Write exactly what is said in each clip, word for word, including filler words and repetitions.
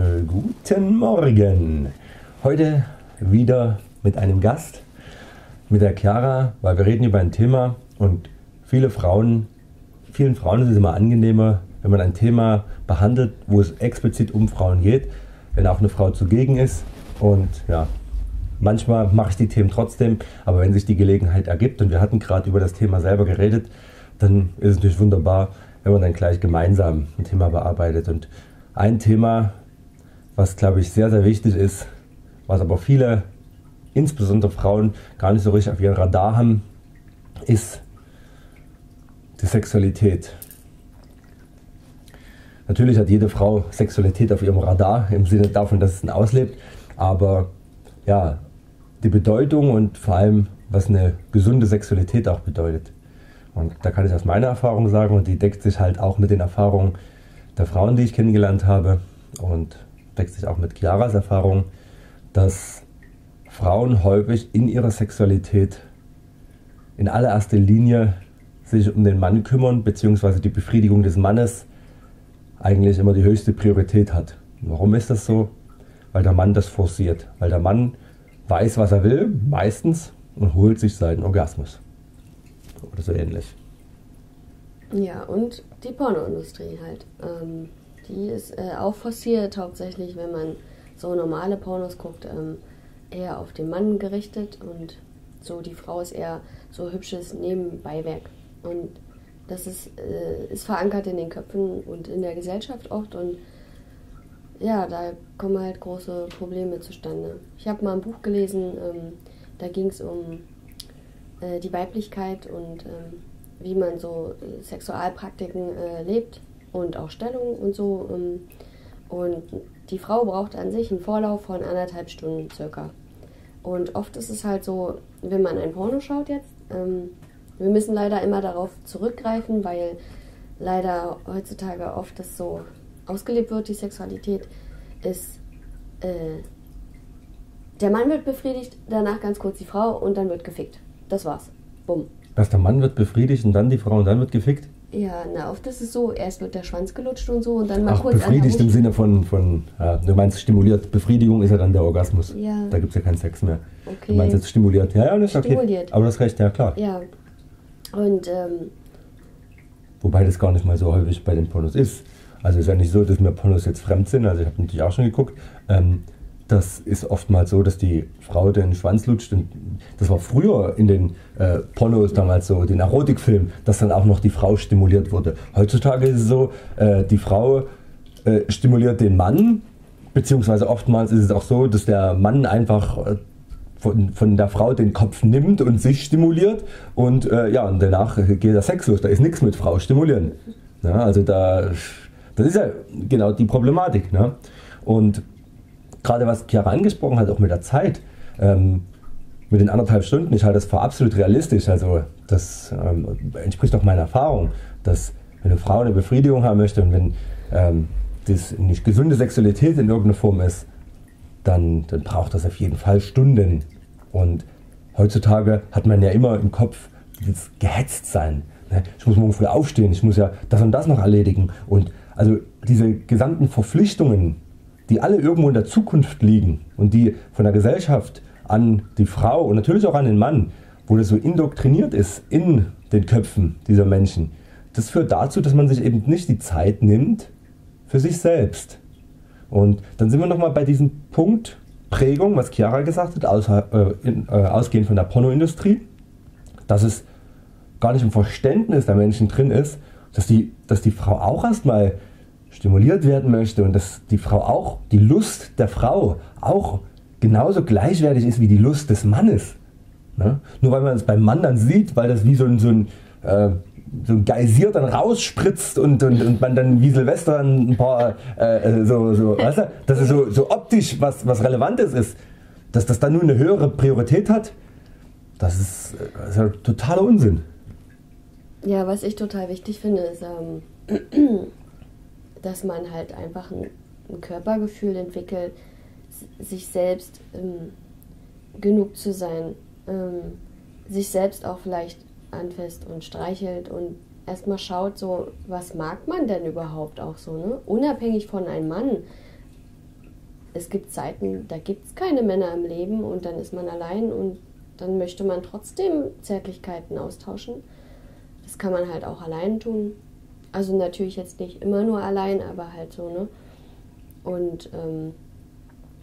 Äh, guten Morgen! Heute wieder mit einem Gast, mit der Kiara, weil wir reden über ein Thema und viele Frauen, vielen Frauen ist es immer angenehmer, wenn man ein Thema behandelt, wo es explizit um Frauen geht, wenn auch eine Frau zugegen ist. Und ja, manchmal mache ich die Themen trotzdem, aber wenn sich die Gelegenheit ergibt und wir hatten gerade über das Thema selber geredet, dann ist es natürlich wunderbar, wenn man dann gleich gemeinsam ein Thema bearbeitet. Und ein Thema, was glaube ich sehr, sehr wichtig ist, was aber viele, insbesondere Frauen, gar nicht so richtig auf ihrem Radar haben, ist die Sexualität. Natürlich hat jede Frau Sexualität auf ihrem Radar, im Sinne davon, dass es ihn auslebt, aber ja, die Bedeutung und vor allem, was eine gesunde Sexualität auch bedeutet. Und da kann ich aus meiner Erfahrung sagen, und die deckt sich halt auch mit den Erfahrungen der Frauen, die ich kennengelernt habe, und deckt sich auch mit Kiaras Erfahrung, dass Frauen häufig in ihrer Sexualität in allererster Linie sich um den Mann kümmern, beziehungsweise die Befriedigung des Mannes eigentlich immer die höchste Priorität hat. Warum ist das so? Weil der Mann das forciert, weil der Mann weiß, was er will, meistens, und holt sich seinen Orgasmus. Oder so ähnlich. Ja, und die Pornoindustrie halt. Ähm, die ist äh, auch forciert, hauptsächlich, wenn man so normale Pornos guckt, ähm, eher auf den Mann gerichtet, und so die Frau ist eher so hübsches Nebenbeiwerk. Und das ist, äh, ist verankert in den Köpfen und in der Gesellschaft oft, und ja, da kommen halt große Probleme zustande. Ich habe mal ein Buch gelesen, ähm, da ging es um äh, die Weiblichkeit und ähm, wie man so Sexualpraktiken äh, lebt und auch Stellung und so. Ähm, und die Frau braucht an sich einen Vorlauf von anderthalb Stunden circa. Und oft ist es halt so, wenn man ein Porno schaut jetzt, ähm, wir müssen leider immer darauf zurückgreifen, weil leider heutzutage oft das so ausgelebt wird, die Sexualität ist, äh, der Mann wird befriedigt, danach ganz kurz die Frau und dann wird gefickt. Das war's. Bumm. Was, der Mann wird befriedigt und dann die Frau und dann wird gefickt? Ja, na, oft ist es so, erst wird der Schwanz gelutscht und so und dann mal Ach, kurz... befriedigt im Sinne von, von ja, du meinst stimuliert, Befriedigung ist ja dann der Orgasmus. Ja. Da gibt es ja keinen Sex mehr. Okay. Du meinst jetzt stimuliert. Ja, ja, das ist stimuliert. Okay. Aber das reicht, ja klar. Ja. Und, ähm... wobei das gar nicht mal so häufig bei den Pornos ist. Also es ist ja nicht so, dass mir Pornos jetzt fremd sind, also ich habe natürlich auch schon geguckt. Ähm, das ist oftmals so, dass die Frau den Schwanz lutscht. Und das war früher in den äh, Pornos damals so, den Erotikfilmen, dass dann auch noch die Frau stimuliert wurde. Heutzutage ist es so, äh, die Frau äh, stimuliert den Mann, beziehungsweise oftmals ist es auch so, dass der Mann einfach äh, von, von der Frau den Kopf nimmt und sich stimuliert. Und äh, ja, und danach geht der Sex los, da ist nichts mit Frau stimulieren. Ja, also da... Das ist ja genau die Problematik, ne? Und gerade was Kiara angesprochen hat, auch mit der Zeit, ähm, mit den anderthalb Stunden, ich halte das für absolut realistisch. Also das ähm, entspricht auch meiner Erfahrung, dass wenn eine Frau eine Befriedigung haben möchte und wenn ähm, das nicht gesunde Sexualität in irgendeiner Form ist, dann, dann braucht das auf jeden Fall Stunden. Und heutzutage hat man ja immer im Kopf dieses Gehetztsein. Ne? Ich muss morgen früh aufstehen, ich muss ja das und das noch erledigen. Und also diese gesamten Verpflichtungen, die alle irgendwo in der Zukunft liegen und die von der Gesellschaft an die Frau und natürlich auch an den Mann, wo das so indoktriniert ist in den Köpfen dieser Menschen, das führt dazu, dass man sich eben nicht die Zeit nimmt für sich selbst. Und dann sind wir nochmal bei diesem Punkt Prägung, was Kiara gesagt hat, aus, äh, in, äh, ausgehend von der Pornoindustrie, dass es gar nicht im Verständnis der Menschen drin ist, dass die, dass die Frau auch erstmal stimuliert werden möchte und dass die Frau auch, die Lust der Frau auch genauso gleichwertig ist wie die Lust des Mannes. Ne? Nur weil man es beim Mann dann sieht, weil das wie so ein, so ein, äh, so ein Geysir dann rausspritzt und, und, und man dann wie Silvester ein paar, äh, so, so, weißt du, dass es so, so optisch was, was Relevantes ist, dass das dann nur eine höhere Priorität hat, das ist, das ist ja totaler Unsinn. Ja, was ich total wichtig finde, ist, ähm, dass man halt einfach ein, ein Körpergefühl entwickelt, sich selbst ähm, genug zu sein, ähm, sich selbst auch vielleicht anfasst und streichelt und erstmal schaut, so, was mag man denn überhaupt auch so, ne? Unabhängig von einem Mann, es gibt Zeiten, da gibt es keine Männer im Leben und dann ist man allein und dann möchte man trotzdem Zärtlichkeiten austauschen. Das kann man halt auch allein tun. Also natürlich jetzt nicht immer nur allein, aber halt so, ne? Und ähm,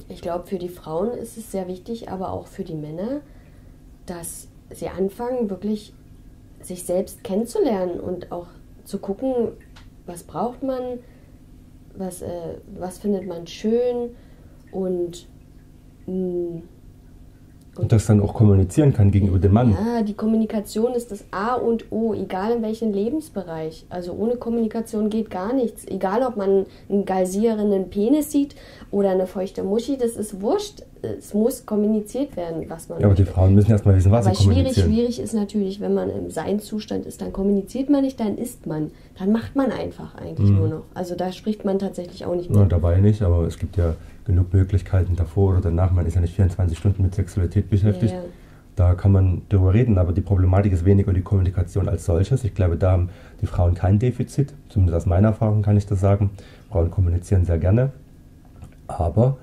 ich glaube, für die Frauen ist es sehr wichtig, aber auch für die Männer, dass sie anfangen, wirklich sich selbst kennenzulernen und auch zu gucken, was braucht man, was, äh, was findet man schön und, mh, und... Und das dann auch kommunizieren kann gegenüber dem Mann. Ja, die Kommunikation ist das A und O, egal in welchem Lebensbereich. Also ohne Kommunikation geht gar nichts. Egal, ob man einen galsierenden Penis sieht oder eine feuchte Muschi, das ist wurscht. Es muss kommuniziert werden, was man... Ja, aber die Frauen müssen erstmal wissen, was sie kommunizieren. Schwierig, schwierig ist natürlich, wenn man im Seinzustand ist, dann kommuniziert man nicht, dann isst man. Dann macht man einfach eigentlich mhm. nur noch. Also da spricht man tatsächlich auch nicht mehr. Ja, dabei nicht, aber es gibt ja genug Möglichkeiten davor oder danach. Man ist ja nicht vierundzwanzig Stunden mit Sexualität beschäftigt. Ja, ja. Da kann man darüber reden, aber die Problematik ist weniger die Kommunikation als solches. Ich glaube, da haben die Frauen kein Defizit. Zumindest aus meiner Erfahrung kann ich das sagen. Frauen kommunizieren sehr gerne, aber...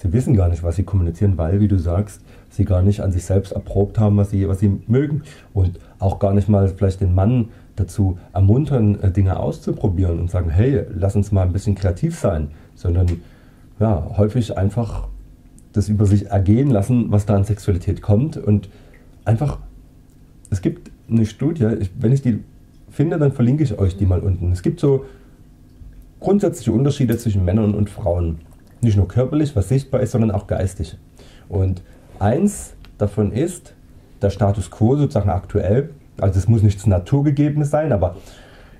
sie wissen gar nicht, was sie kommunizieren, weil, wie du sagst, sie gar nicht an sich selbst erprobt haben, was sie, was sie mögen. Und auch gar nicht mal vielleicht den Mann dazu ermuntern, Dinge auszuprobieren und sagen, hey, lass uns mal ein bisschen kreativ sein. Sondern ja, häufig einfach das über sich ergehen lassen, was da an Sexualität kommt. Und einfach, es gibt eine Studie, ich, wenn ich die finde, dann verlinke ich euch die mal unten. Es gibt so grundsätzliche Unterschiede zwischen Männern und Frauen. Nicht nur körperlich, was sichtbar ist, sondern auch geistig. Und eins davon ist der Status quo, sozusagen aktuell. Also es muss nichts Naturgegebenes sein, aber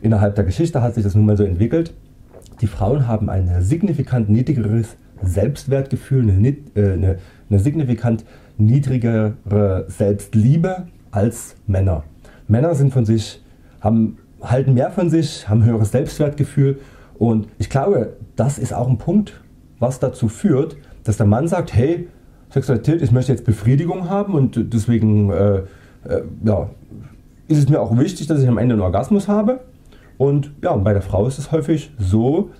innerhalb der Geschichte hat sich das nun mal so entwickelt. Die Frauen haben ein signifikant niedrigeres Selbstwertgefühl, eine, äh, eine, eine signifikant niedrigere Selbstliebe als Männer. Männer sind von sich, haben, halten mehr von sich, haben höheres Selbstwertgefühl. Und ich glaube, das ist auch ein Punkt, was dazu führt, dass der Mann sagt, hey, Sexualität, ich möchte jetzt Befriedigung haben und deswegen äh, äh, ja, ist es mir auch wichtig, dass ich am Ende einen Orgasmus habe. Und ja, bei der Frau ist es häufig so,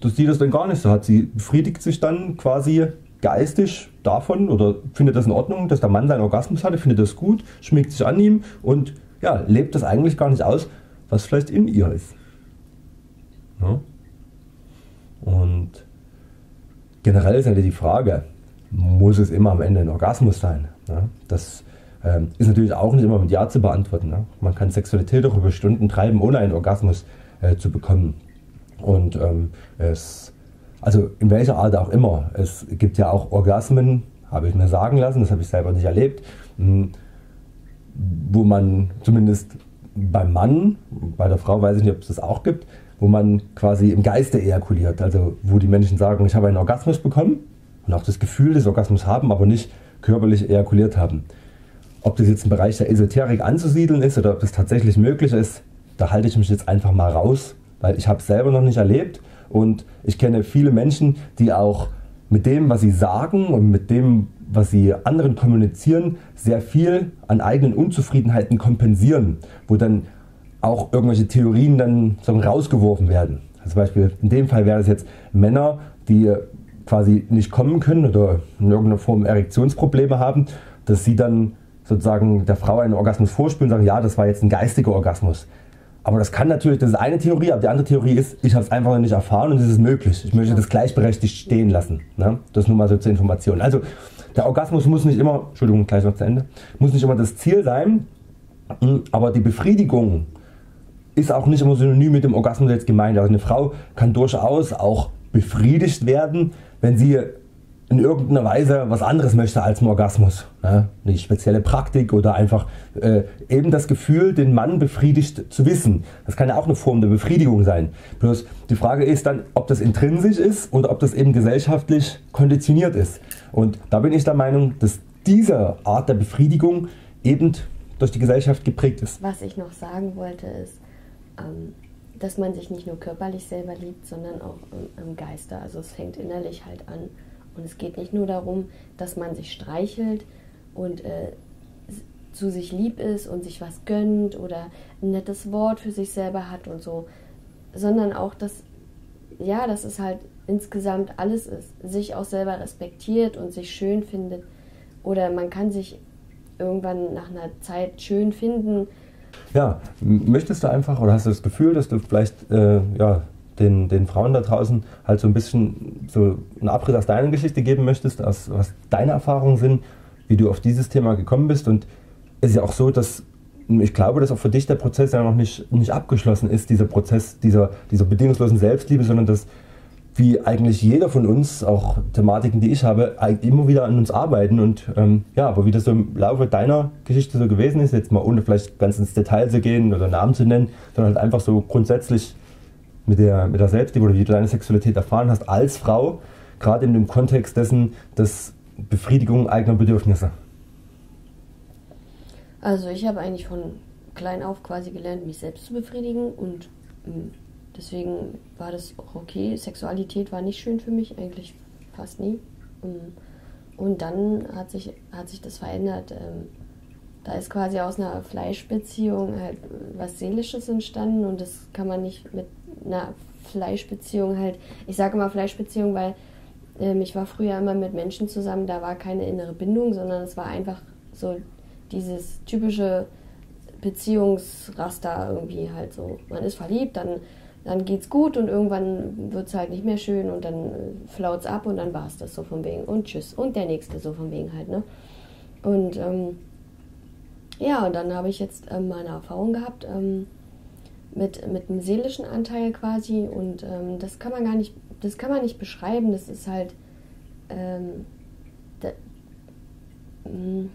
dass sie das dann gar nicht so hat. Sie befriedigt sich dann quasi geistig davon oder findet das in Ordnung, dass der Mann seinen Orgasmus hatte, findet das gut, schmiegt sich an ihm und ja, lebt das eigentlich gar nicht aus, was vielleicht in ihr ist. Ja. Und generell ist natürlich die Frage, muss es immer am Ende ein Orgasmus sein? Ja, das ähm, ist natürlich auch nicht immer mit Ja zu beantworten. Ne? Man kann Sexualität auch über Stunden treiben, ohne einen Orgasmus äh, zu bekommen. Und ähm, es, also in welcher Art auch immer. Es gibt ja auch Orgasmen, habe ich mir sagen lassen, das habe ich selber nicht erlebt, mh, wo man zumindest beim Mann, bei der Frau weiß ich nicht, ob es das auch gibt, wo man quasi im Geiste ejakuliert, also wo die Menschen sagen, ich habe einen Orgasmus bekommen und auch das Gefühl des Orgasmus haben, aber nicht körperlich ejakuliert haben. Ob das jetzt im Bereich der Esoterik anzusiedeln ist oder ob das tatsächlich möglich ist, da halte ich mich jetzt einfach mal raus, weil ich habe es selber noch nicht erlebt und ich kenne viele Menschen, die auch mit dem, was sie sagen und mit dem, was sie anderen kommunizieren, sehr viel an eigenen Unzufriedenheiten kompensieren, wo dann auch irgendwelche Theorien dann so rausgeworfen werden. Also zum Beispiel in dem Fall wäre es jetzt Männer, die quasi nicht kommen können oder in irgendeiner Form Erektionsprobleme haben, dass sie dann sozusagen der Frau einen Orgasmus vorspielen und sagen, ja, das war jetzt ein geistiger Orgasmus. Aber das kann natürlich, das ist eine Theorie, aber die andere Theorie ist, ich habe es einfach noch nicht erfahren und es ist möglich. Ich möchte das gleichberechtigt stehen lassen. Ne? Das nur mal so zur Information. Also der Orgasmus muss nicht immer, Entschuldigung, gleich noch zu Ende, muss nicht immer das Ziel sein, aber die Befriedigung ist auch nicht immer synonym mit dem Orgasmus jetzt gemeint. Also eine Frau kann durchaus auch befriedigt werden, wenn sie in irgendeiner Weise was anderes möchte als einen Orgasmus. Ja, eine spezielle Praktik oder einfach äh, eben das Gefühl, den Mann befriedigt zu wissen. Das kann ja auch eine Form der Befriedigung sein. Bloß die Frage ist dann, ob das intrinsisch ist oder ob das eben gesellschaftlich konditioniert ist. Und da bin ich der Meinung, dass diese Art der Befriedigung eben durch die Gesellschaft geprägt ist. Was ich noch sagen wollte ist, dass man sich nicht nur körperlich selber liebt, sondern auch im Geiste. Also es fängt innerlich halt an. Und es geht nicht nur darum, dass man sich streichelt und äh, zu sich lieb ist und sich was gönnt oder ein nettes Wort für sich selber hat und so, sondern auch, dass, ja, dass es halt insgesamt alles ist, sich auch selber respektiert und sich schön findet. Oder man kann sich irgendwann nach einer Zeit schön finden. Ja, möchtest du einfach oder hast du das Gefühl, dass du vielleicht äh, ja, den, den Frauen da draußen halt so ein bisschen so einen Abriss aus deiner Geschichte geben möchtest, aus, was deine Erfahrungen sind, wie du auf dieses Thema gekommen bist? Und es ist ja auch so, dass ich glaube, dass auch für dich der Prozess ja noch nicht, nicht abgeschlossen ist, dieser Prozess dieser, dieser bedingungslosen Selbstliebe, sondern dass wie eigentlich jeder von uns, auch Thematiken, die ich habe, immer wieder an uns arbeiten. Und ähm, ja, aber wie das so im Laufe deiner Geschichte so gewesen ist, jetzt mal ohne vielleicht ganz ins Detail zu gehen oder Namen zu nennen, sondern halt einfach so grundsätzlich mit der, mit der Selbstliebe oder wie du deine Sexualität erfahren hast als Frau, gerade in dem Kontext dessen, dass Befriedigung eigener Bedürfnisse. Also ich habe eigentlich von klein auf quasi gelernt, mich selbst zu befriedigen und ähm, deswegen war das auch okay. Sexualität war nicht schön für mich, eigentlich fast nie. Und dann hat sich, hat sich das verändert. Da ist quasi aus einer Fleischbeziehung halt was Seelisches entstanden und das kann man nicht mit einer Fleischbeziehung halt... Ich sage immer Fleischbeziehung, weil ich war früher immer mit Menschen zusammen, da war keine innere Bindung, sondern es war einfach so dieses typische Beziehungsraster irgendwie halt so. Man ist verliebt, dann... Dann geht's gut und irgendwann wird's halt nicht mehr schön und dann flaut's ab und dann war's das so von wegen und tschüss und der nächste so von wegen halt, ne? Und ähm, ja, und dann habe ich jetzt ähm, meine Erfahrung gehabt ähm, mit mit einem seelischen Anteil quasi und ähm, das kann man gar nicht, das kann man nicht beschreiben, das ist halt ähm, da, mh,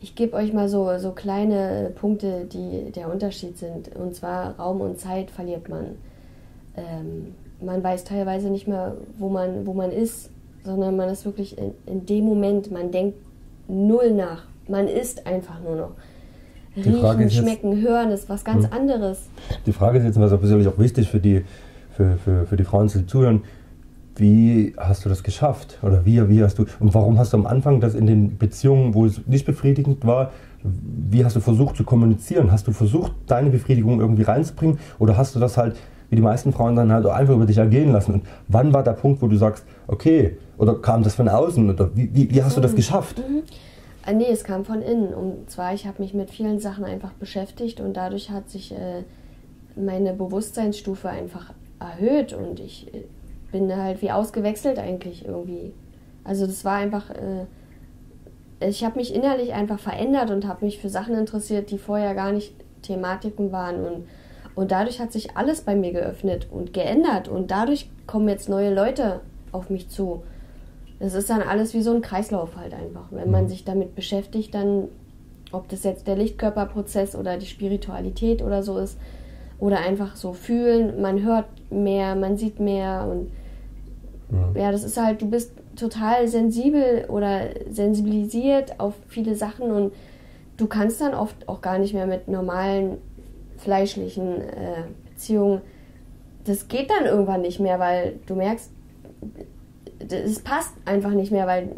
ich gebe euch mal so, so kleine Punkte, die der Unterschied sind, und zwar Raum und Zeit verliert man. Ähm, man weiß teilweise nicht mehr, wo man, wo man ist, sondern man ist wirklich in, in dem Moment, man denkt null nach. Man ist einfach nur noch. Die Riechen, schmecken, jetzt, hören ist was ganz anderes. Die Frage ist jetzt, was auch persönlich auch wichtig für die, für, für, für die Frauen zu zuhören, wie hast du das geschafft? Oder wie, wie hast du, und warum hast du am Anfang das in den Beziehungen, wo es nicht befriedigend war, wie hast du versucht zu kommunizieren? Hast du versucht, deine Befriedigung irgendwie reinzubringen? Oder hast du das halt wie die meisten Frauen dann halt auch einfach über dich ergehen lassen? Und wann war der Punkt, wo du sagst, okay, oder kam das von außen? Oder wie, wie, wie hast du das geschafft? Mhm. Äh, nee, es kam von innen. Und zwar, ich habe mich mit vielen Sachen einfach beschäftigt und dadurch hat sich äh, meine Bewusstseinsstufe einfach erhöht und ich äh, bin halt wie ausgewechselt eigentlich irgendwie. Also das war einfach, äh, ich habe mich innerlich einfach verändert und habe mich für Sachen interessiert, die vorher gar nicht Thematiken waren und Und dadurch hat sich alles bei mir geöffnet und geändert. Und dadurch kommen jetzt neue Leute auf mich zu. Das ist dann alles wie so ein Kreislauf halt einfach. Wenn man sich damit beschäftigt, dann, ob das jetzt der Lichtkörperprozess oder die Spiritualität oder so ist, oder einfach so fühlen, man hört mehr, man sieht mehr. Und ja, ja das ist halt, du bist total sensibel oder sensibilisiert auf viele Sachen. Und du kannst dann oft auch gar nicht mehr mit normalen fleischlichen äh, Beziehungen, das geht dann irgendwann nicht mehr, weil du merkst, es passt einfach nicht mehr, weil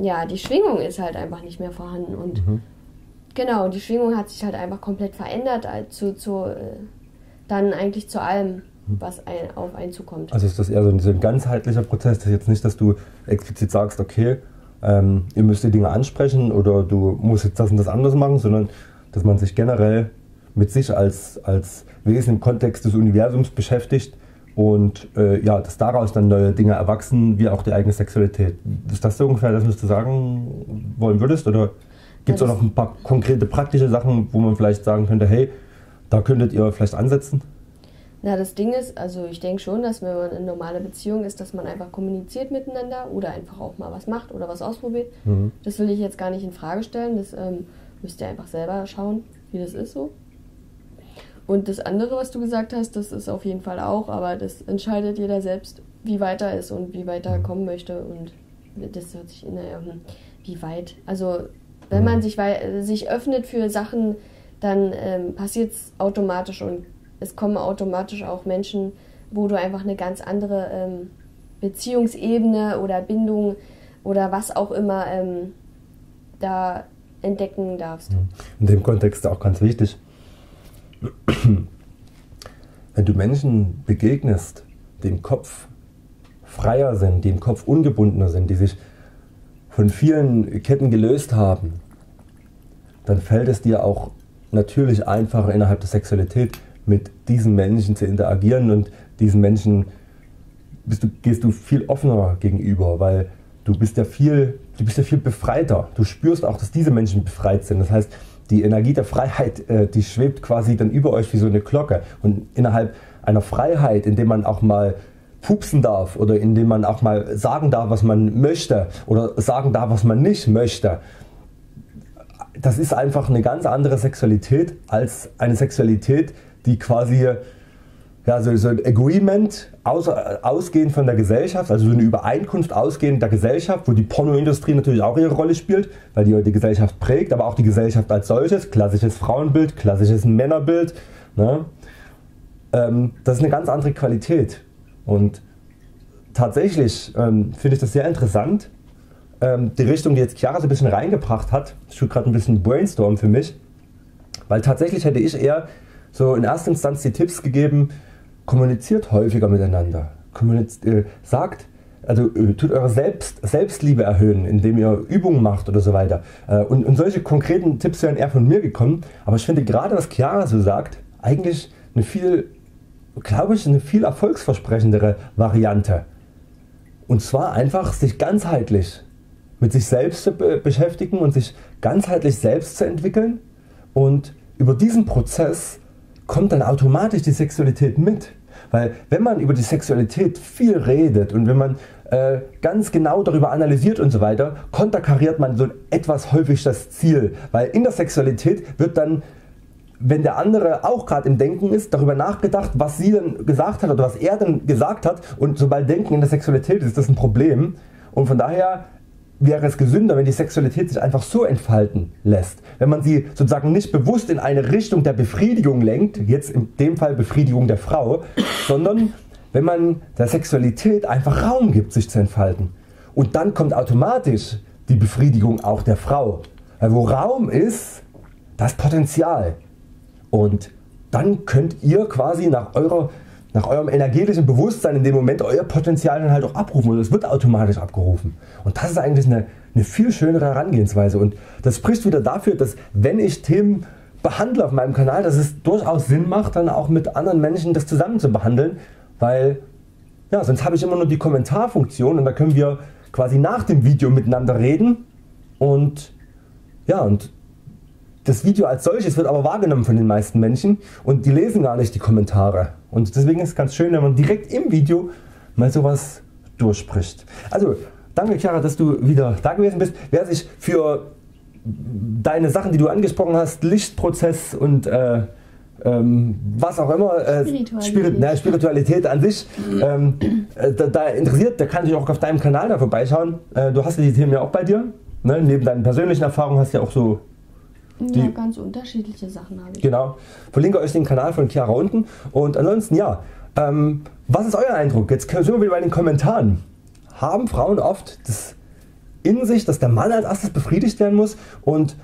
ja, die Schwingung ist halt einfach nicht mehr vorhanden und mhm. genau, die Schwingung hat sich halt einfach komplett verändert zu, zu äh, dann eigentlich zu allem, was ein, auf einen zukommt. Also ist das eher so ein, so ein ganzheitlicher Prozess, das ist jetzt nicht, dass du explizit sagst, okay, ähm, ihr müsst die Dinge ansprechen oder du musst jetzt das und das anders machen, sondern dass man sich generell mit sich als, als Wesen im Kontext des Universums beschäftigt und äh, ja, dass daraus dann neue Dinge erwachsen, wie auch die eigene Sexualität. Ist das so ungefähr das, was du sagen wollen würdest? Oder gibt es auch noch ein paar konkrete praktische Sachen, wo man vielleicht sagen könnte, hey, da könntet ihr vielleicht ansetzen? Na, das Ding ist, also ich denke schon, dass wenn man in normaler Beziehung ist, dass man einfach kommuniziert miteinander oder einfach auch mal was macht oder was ausprobiert. Mhm. Das will ich jetzt gar nicht in Frage stellen, das ähm, müsst ihr einfach selber schauen, wie das ist so. Und das andere, was du gesagt hast, das ist auf jeden Fall auch, aber das entscheidet jeder selbst, wie weit er ist und wie weit er kommen möchte. Und das hört sich in der, wie weit. Also wenn man sich, sich öffnet für Sachen, dann ähm, passiert es automatisch und es kommen automatisch auch Menschen, wo du einfach eine ganz andere ähm, Beziehungsebene oder Bindung oder was auch immer ähm, da entdecken darfst. In dem Kontext auch ganz wichtig. Wenn du Menschen begegnest, die im Kopf freier sind, die im Kopf ungebundener sind, die sich von vielen Ketten gelöst haben, dann fällt es dir auch natürlich einfacher, innerhalb der Sexualität mit diesen Menschen zu interagieren, und diesen Menschen bist du, gehst du viel offener gegenüber, weil du bist ja viel, du bist ja viel befreiter. Du spürst auch, dass diese Menschen befreit sind. Das heißt, die Energie der Freiheit, die schwebt quasi dann über euch wie so eine Glocke. Und innerhalb einer Freiheit, in der man auch mal pupsen darf oder in der man auch mal sagen darf, was man möchte oder sagen darf, was man nicht möchte, das ist einfach eine ganz andere Sexualität als eine Sexualität, die quasi ja, so, so ein Agreement aus, ausgehend von der Gesellschaft, also so eine Übereinkunft ausgehend der Gesellschaft, wo die Pornoindustrie natürlich auch ihre Rolle spielt, weil die die Gesellschaft prägt, aber auch die Gesellschaft als solches, klassisches Frauenbild, klassisches Männerbild, ne? ähm, das ist eine ganz andere Qualität. Und tatsächlich ähm, finde ich das sehr interessant, ähm, die Richtung, die jetzt Kiara so ein bisschen reingebracht hat. Ich tue gerade ein bisschen Brainstorm für mich, weil tatsächlich hätte ich eher so in erster Instanz die Tipps gegeben: kommuniziert häufiger miteinander, Kommuniz äh, sagt, also äh, tut eure Selbst Selbstliebe erhöhen, indem ihr Übungen macht oder so weiter. Äh, und, und solche konkreten Tipps wären eher von mir gekommen, aber ich finde gerade, was Kiara so sagt, eigentlich eine viel, glaube ich, eine viel erfolgsversprechendere Variante. Und zwar einfach sich ganzheitlich mit sich selbst zu be beschäftigen und sich ganzheitlich selbst zu entwickeln, und über diesen Prozess kommt dann automatisch die Sexualität mit. Weil wenn man über die Sexualität viel redet und wenn man äh, ganz genau darüber analysiert und so weiter, konterkariert man so etwas häufig das Ziel. Weil in der Sexualität wird dann, wenn der andere auch gerade im Denken ist, darüber nachgedacht, was sie denn gesagt hat oder was er denn gesagt hat, und sobald Denken in der Sexualität ist, ist das ein Problem. Und von daher wäre es gesünder, wenn die Sexualität sich einfach so entfalten lässt. Wenn man sie sozusagen nicht bewusst in eine Richtung der Befriedigung lenkt, jetzt in dem Fall Befriedigung der Frau, sondern wenn man der Sexualität einfach Raum gibt, sich zu entfalten. Und dann kommt automatisch die Befriedigung auch der Frau. Weil wo Raum ist, da ist Potenzial. Und dann könnt ihr quasi nach eurer nach eurem energetischen Bewusstsein in dem Moment euer Potenzial dann halt auch abrufen, und es wird automatisch abgerufen. Und das ist eigentlich eine, eine viel schönere Herangehensweise, und das spricht wieder dafür, dass, wenn ich Themen behandle auf meinem Kanal, dass es durchaus Sinn macht, dann auch mit anderen Menschen das zusammen zu behandeln, weil ja, sonst habe ich immer nur die Kommentarfunktion, und da können wir quasi nach dem Video miteinander reden, und ja, und das Video als solches wird aber wahrgenommen von den meisten Menschen, und die lesen gar nicht die Kommentare. Und deswegen ist es ganz schön, wenn man direkt im Video mal sowas durchspricht. Also danke, Kiara, dass du wieder da gewesen bist. Wer sich für deine Sachen, die du angesprochen hast, Lichtprozess und äh, ähm, was auch immer, äh, Spiritualität. Spirit, na, Spiritualität an sich, ähm, äh, da, da interessiert, der kann sich auch auf deinem Kanal da vorbeischauen. Äh, du hast ja die Themen ja auch bei dir, ne? Neben deinen persönlichen Erfahrungen hast du ja auch so Die, ja, ganz unterschiedliche Sachen habe ich. Genau. Verlinke euch den Kanal von Kiara unten. Und ansonsten, ja, ähm, was ist euer Eindruck? Jetzt sind wir wieder bei den Kommentaren. Haben Frauen oft das in sich, dass der Mann als erstes befriedigt werden muss und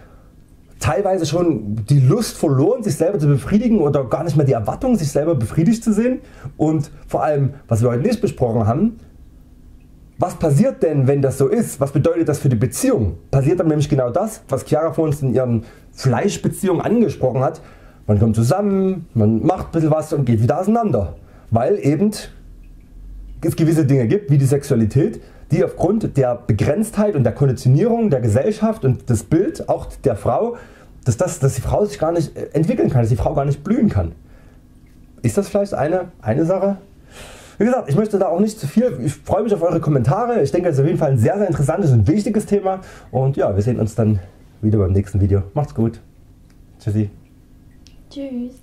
teilweise schon die Lust verloren, sich selber zu befriedigen, oder gar nicht mehr die Erwartung, sich selber befriedigt zu sehen? Und vor allem, was wir heute nicht besprochen haben: Was passiert denn, wenn das so ist? Was bedeutet das für die Beziehung? Passiert dann nämlich genau das, was Kiara vor uns in ihren Fleischbeziehungen angesprochen hat. Man kommt zusammen, man macht ein bisschen was und geht wieder auseinander. Weil eben es gewisse Dinge gibt, wie die Sexualität, die aufgrund der Begrenztheit und der Konditionierung der Gesellschaft und das Bild auch der Frau, dass, das, dass die Frau sich gar nicht entwickeln kann, dass die Frau gar nicht blühen kann. Ist das vielleicht eine, eine Sache? Wie gesagt, ich möchte da auch nicht zu viel, ich freue mich auf eure Kommentare, ich denke, es ist auf jeden Fall ein sehr, sehr interessantes und wichtiges Thema, und ja, wir sehen uns dann wieder beim nächsten Video. Macht's gut. Tschüssi. Tschüss.